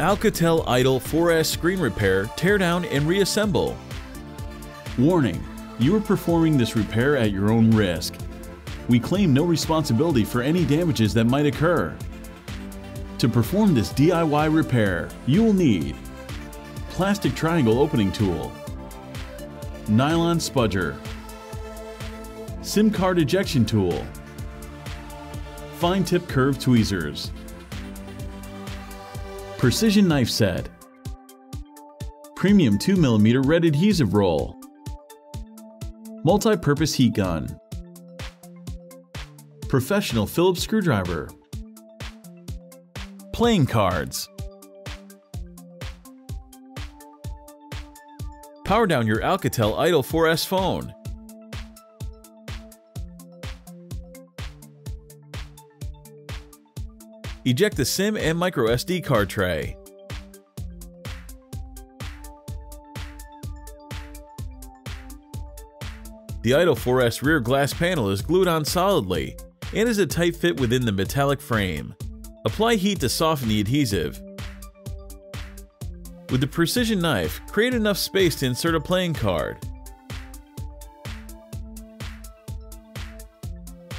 Alcatel Idol 4S Screen Repair Teardown and Reassemble. Warning: you are performing this repair at your own risk. We claim no responsibility for any damages that might occur. To perform this DIY repair, you will need Plastic Triangle Opening Tool, Nylon Spudger, SIM card Ejection Tool, Fine Tip Curved Tweezers, Precision Knife Set, Premium 2mm Red Adhesive Roll, Multi-Purpose Heat Gun, Professional Phillips Screwdriver, Playing Cards. Power down your Alcatel Idol 4S phone. Eject the SIM and microSD card tray. The Idol 4S rear glass panel is glued on solidly and is a tight fit within the metallic frame. Apply heat to soften the adhesive. With the precision knife, create enough space to insert a playing card.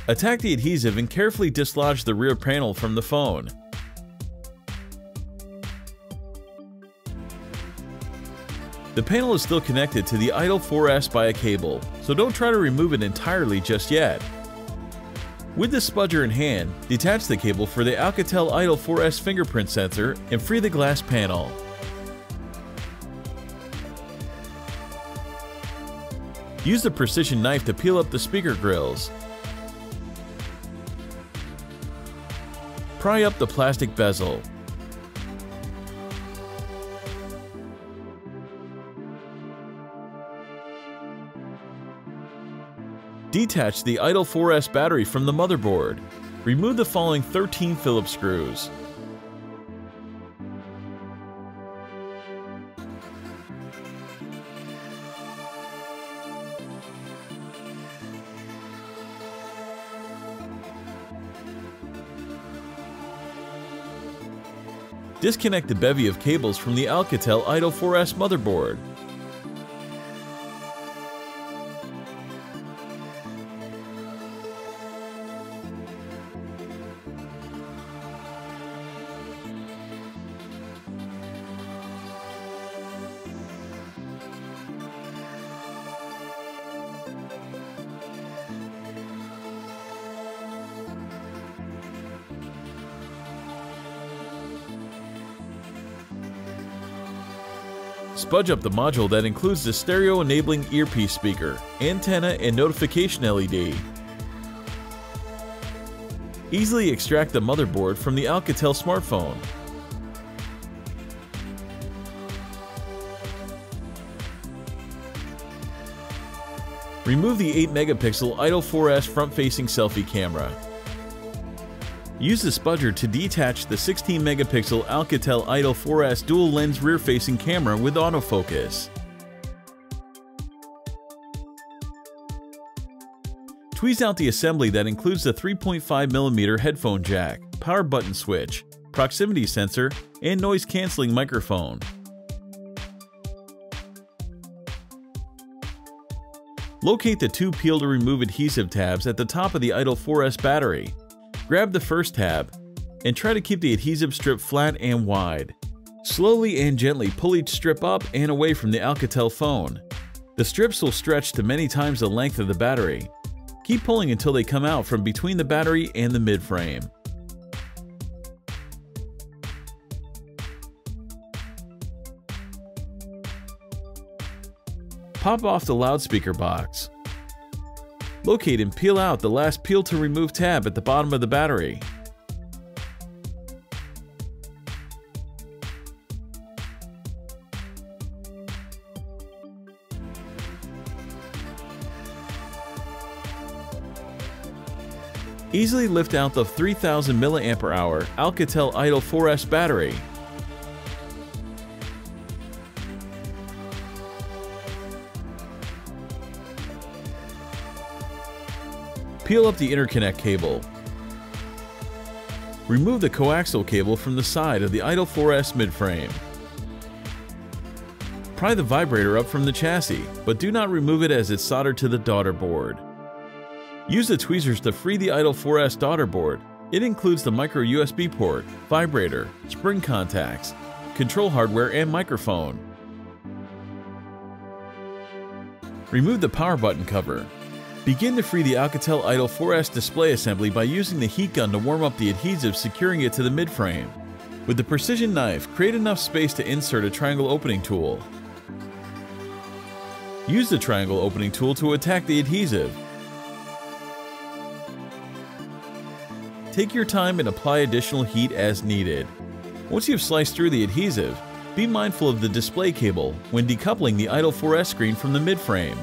Attack the adhesive and carefully dislodge the rear panel from the phone. The panel is still connected to the Idol 4S by a cable, so don't try to remove it entirely just yet. With the spudger in hand, detach the cable for the Alcatel Idol 4S fingerprint sensor and free the glass panel. Use the precision knife to peel up the speaker grills. Pry up the plastic bezel. Detach the Idol 4S battery from the motherboard. Remove the following 13 Phillips screws. Disconnect the bevy of cables from the Alcatel Idol 4S motherboard. Spudge up the module that includes the stereo enabling earpiece speaker, antenna, and notification LED. Easily extract the motherboard from the Alcatel smartphone. Remove the 8-megapixel Idol 4S front-facing selfie camera. Use the spudger to detach the 16-megapixel Alcatel Idol 4S dual-lens rear-facing camera with autofocus. Tweeze out the assembly that includes the 3.5mm headphone jack, power button switch, proximity sensor, and noise-canceling microphone. Locate the two peel-to-remove adhesive tabs at the top of the Idol 4S battery. Grab the first tab and try to keep the adhesive strip flat and wide. Slowly and gently pull each strip up and away from the Alcatel phone. The strips will stretch to many times the length of the battery. Keep pulling until they come out from between the battery and the midframe. Pop off the loudspeaker box. Locate and peel out the last peel to remove tab at the bottom of the battery. Easily lift out the 3000 mAh Alcatel Idol 4S battery. Peel up the interconnect cable. Remove the coaxial cable from the side of the Idol 4S midframe. Pry the vibrator up from the chassis, but do not remove it as it's soldered to the daughter board. Use the tweezers to free the Idol 4S daughter board. It includes the micro USB port, vibrator, spring contacts, control hardware, and microphone. Remove the power button cover. Begin to free the Alcatel Idol 4S display assembly by using the heat gun to warm up the adhesive, securing it to the midframe. With the precision knife, create enough space to insert a triangle opening tool. Use the triangle opening tool to attack the adhesive. Take your time and apply additional heat as needed. Once you've sliced through the adhesive, be mindful of the display cable when decoupling the Idol 4S screen from the midframe.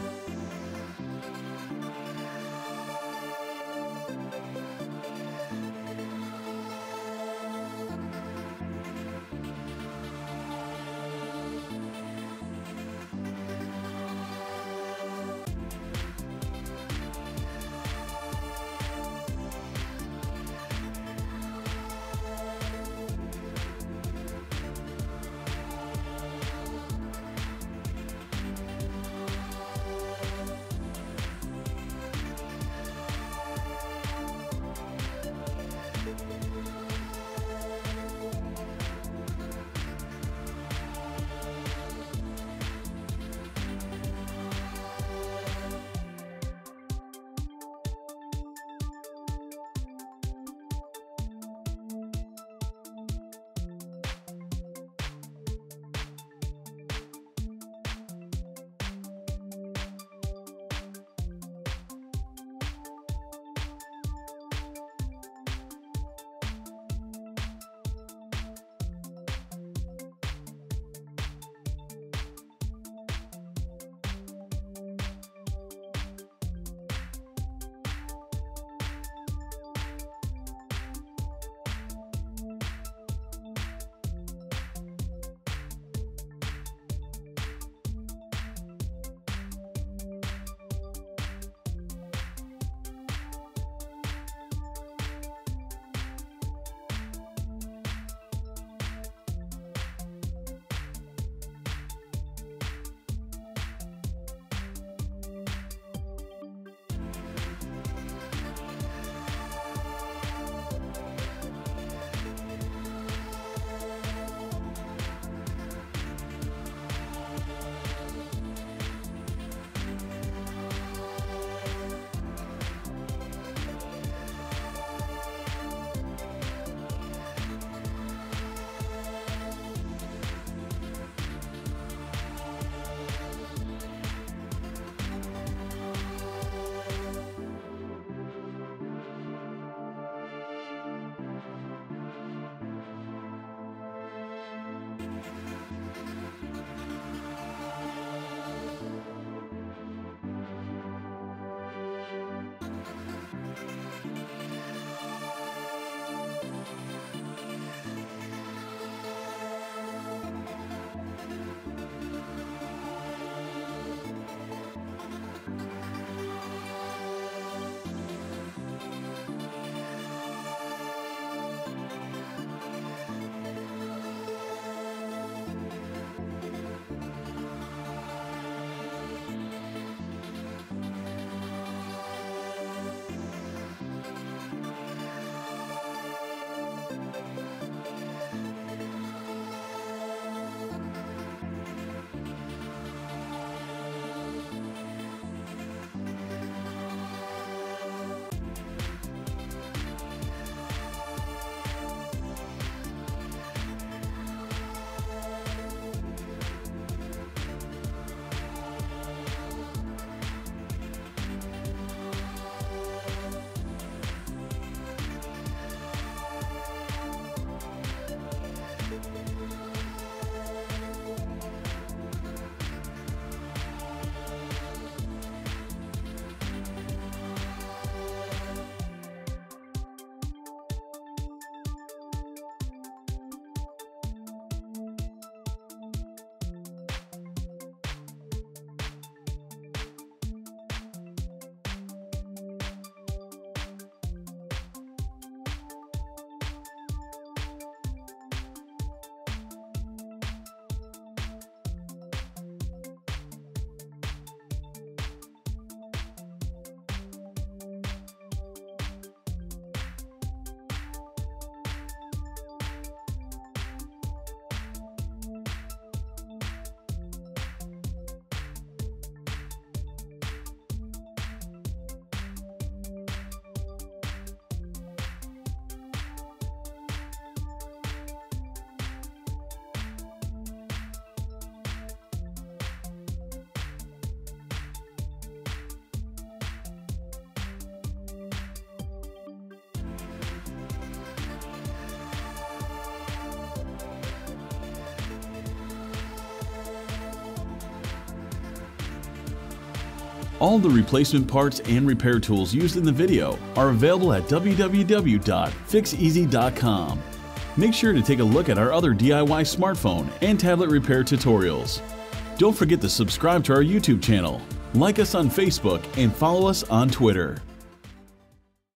All the replacement parts and repair tools used in the video are available at www.fixez.com. Make sure to take a look at our other DIY smartphone and tablet repair tutorials. Don't forget to subscribe to our YouTube channel, like us on Facebook, and follow us on Twitter.